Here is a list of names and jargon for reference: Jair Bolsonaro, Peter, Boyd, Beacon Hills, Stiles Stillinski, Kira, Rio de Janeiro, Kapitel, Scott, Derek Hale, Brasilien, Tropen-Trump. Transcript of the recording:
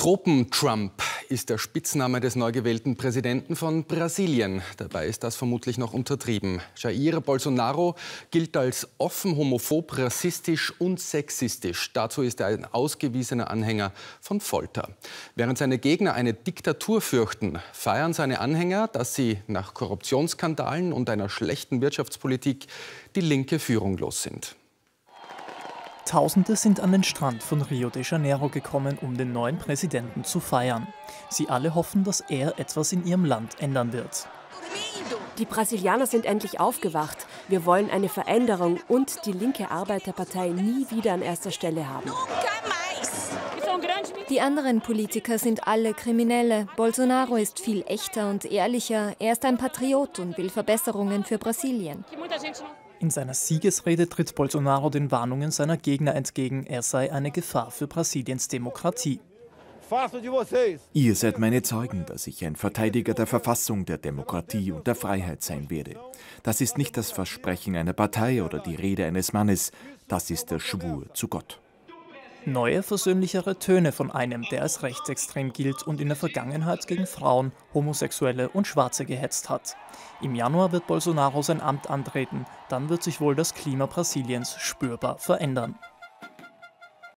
Tropen-Trump ist der Spitzname des neu gewählten Präsidenten von Brasilien. Dabei ist das vermutlich noch untertrieben. Jair Bolsonaro gilt als offen homophob, rassistisch und sexistisch. Dazu ist er ein ausgewiesener Anhänger von Folter. Während seine Gegner eine Diktatur fürchten, feiern seine Anhänger, dass sie nach Korruptionsskandalen und einer schlechten Wirtschaftspolitik die linke Führung los sind. Tausende sind an den Strand von Rio de Janeiro gekommen, um den neuen Präsidenten zu feiern. Sie alle hoffen, dass er etwas in ihrem Land ändern wird. Die Brasilianer sind endlich aufgewacht. Wir wollen eine Veränderung und die linke Arbeiterpartei nie wieder an erster Stelle haben. Die anderen Politiker sind alle Kriminelle. Bolsonaro ist viel echter und ehrlicher. Er ist ein Patriot und will Verbesserungen für Brasilien. In seiner Siegesrede tritt Bolsonaro den Warnungen seiner Gegner entgegen. Er sei eine Gefahr für Brasiliens Demokratie. Ihr seid meine Zeugen, dass ich ein Verteidiger der Verfassung, der Demokratie und der Freiheit sein werde. Das ist nicht das Versprechen einer Partei oder die Rede eines Mannes. Das ist der Schwur zu Gott. Neue, versöhnlichere Töne von einem, der als rechtsextrem gilt und in der Vergangenheit gegen Frauen, Homosexuelle und Schwarze gehetzt hat. Im Januar wird Bolsonaro sein Amt antreten, dann wird sich wohl das Klima Brasiliens spürbar verändern.